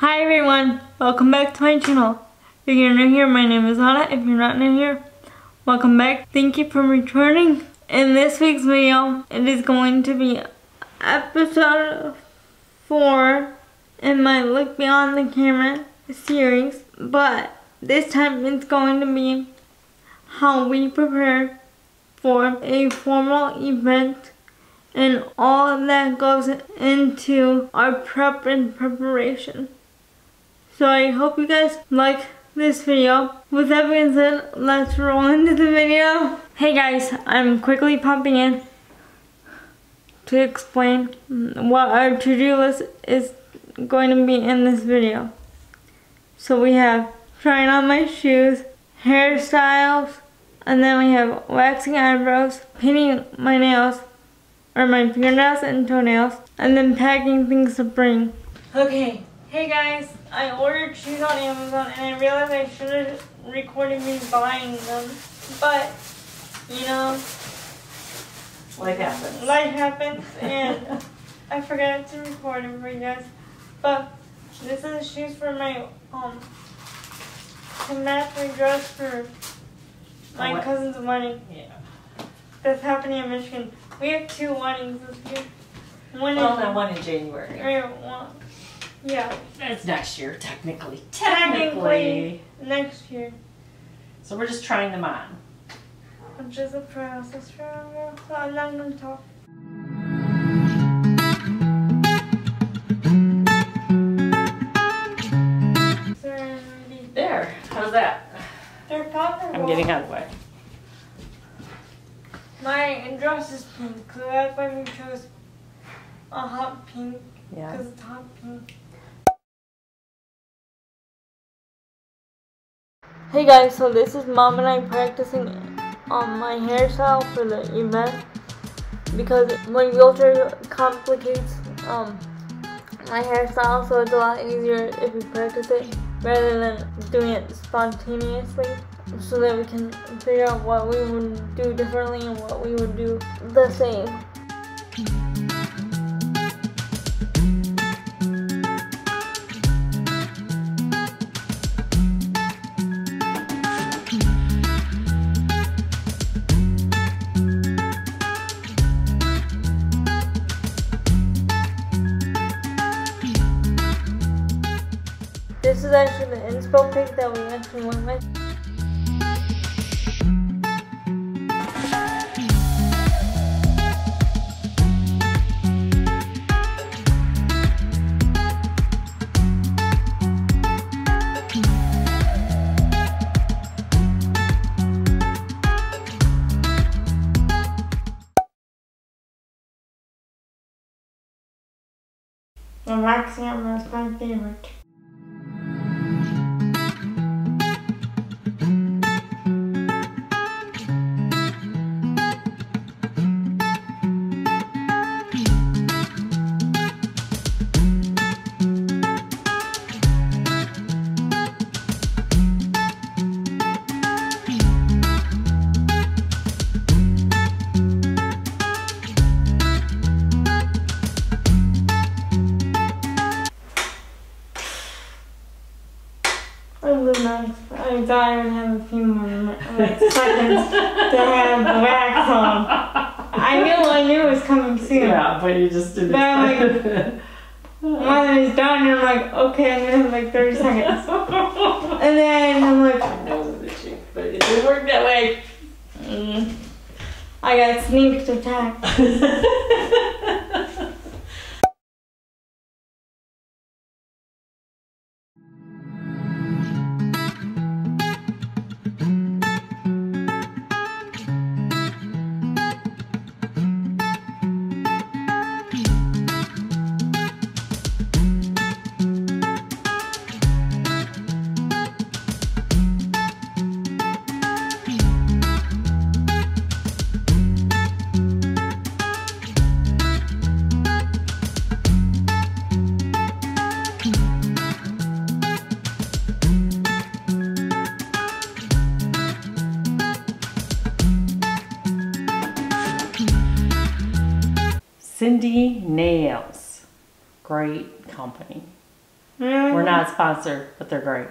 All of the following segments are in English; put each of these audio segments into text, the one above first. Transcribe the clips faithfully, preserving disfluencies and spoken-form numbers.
Hi everyone, welcome back to my channel. If you're new here, my name is Anna. If you're not new here, welcome back. Thank you for returning. In this week's video, it is going to be episode four in my Look Beyond the Camera series, but this time it's going to be how we prepare for a formal event and all that goes into our prep and preparation. So I hope you guys like this video. With that being said, let's roll into the video. Hey guys, I'm quickly popping in to explain what our to-do list is going to be in this video. So we have trying on my shoes, hairstyles, and then we have waxing eyebrows, painting my nails, or my fingernails and toenails, and then packing things to bring. Okay. Hey guys, I ordered shoes on Amazon and I realized I should have recorded me buying them, but you know, life happens. Life happens and I forgot to record them for you guys. But this is shoes for my um to match my dress for my what? cousin's wedding. Yeah, that's happening in Michigan. We have two weddings this year. One well, in no, one in January. Or one. Yeah. It's next year, technically. Technically. Technically. Next year. So we're just trying them on. Which is a process for a so I'm not going to talk. There. How's that? They're popular. I'm getting out of the way. My dress is pink, so that's why we chose a hot pink. Yeah. Because it's hot pink. Hey guys, so this is Mom and I practicing on my hairstyle for the event, because my wheelchair complicates um, my hairstyle, so it's a lot easier if you practice it rather than doing it spontaneously, so that we can figure out what we would do differently and what we would do the same. This is actually the inspo pic that we actually went with. And waxing eyebrows is my favorite. I thought I would have a few more like, seconds to have wax on. I knew I knew it was coming soon. Yeah, but you just didn't. But I'm like, when it's done, and I'm like, okay, I'm gonna have like thirty seconds. And then I'm like, that was the cheek, but it didn't work that way. Mm. I got sneaked attack. Cindy Nails. Great company. Mm-hmm. We're not sponsored, but they're great.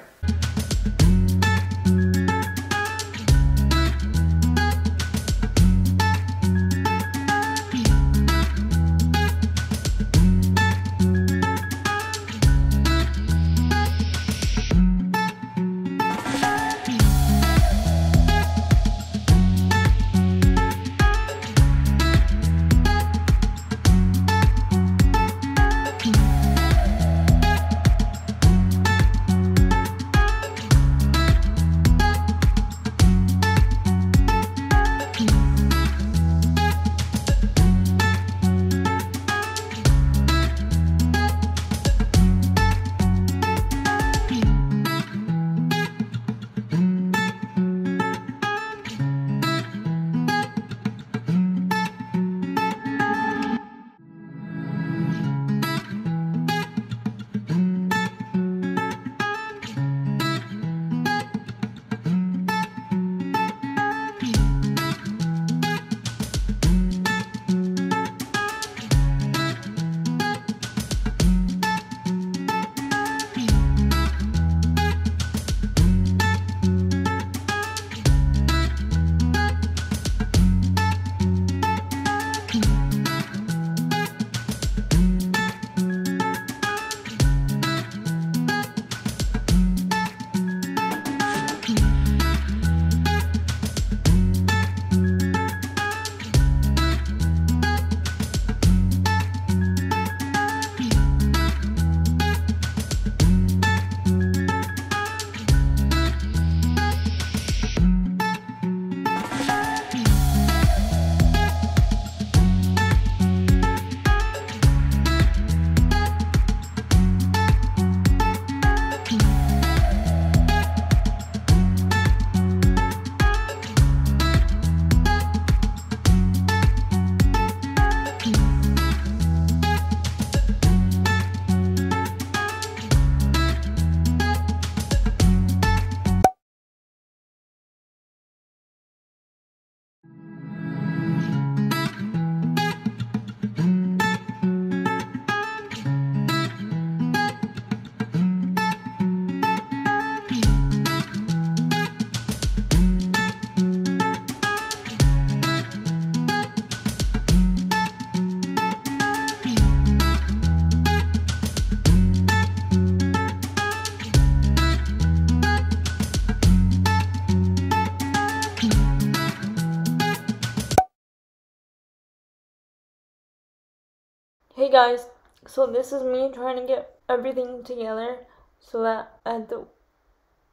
Hey guys, so this is me trying to get everything together so that at the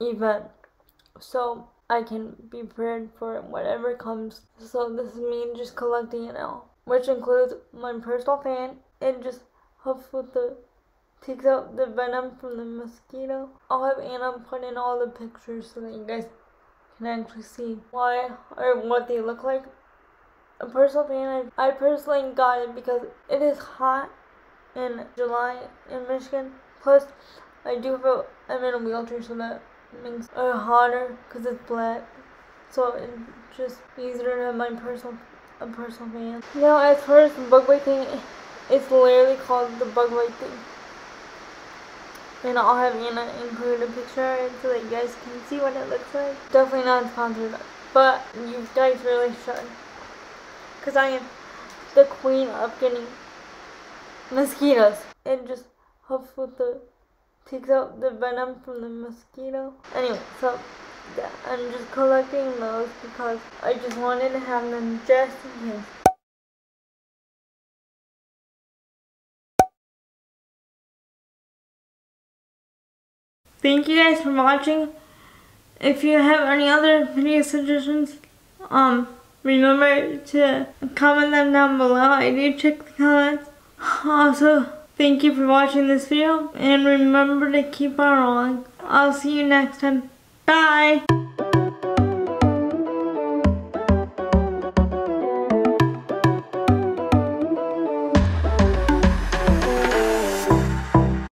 event, so I can be prepared for whatever comes. So this is me just collecting it all, which includes my personal fan. It just helps with the, takes out the venom from the mosquito. I'll have Anna put in all the pictures so that you guys can actually see why or what they look like. A personal fan, I, I personally got it because it is hot in July in Michigan. Plus, I do feel I'm in a wheelchair, so that makes it hotter because it's black. So it's just easier to have my personal, a personal fan. Now, as far as the bug bite thing, it's literally called the bug bite thing. And I'll have Anna include a picture so that you guys can see what it looks like. Definitely not sponsored, but you guys really should. Because I am the queen of getting mosquitoes. It just helps with the, takes out the venom from the mosquito. Anyway, so yeah, I'm just collecting those because I just wanted to have them just in case. Thank you guys for watching. If you have any other video suggestions, um. remember to comment them down below. I do check the comments. Also, thank you for watching this video, and remember to keep on rolling. I'll see you next time. Bye!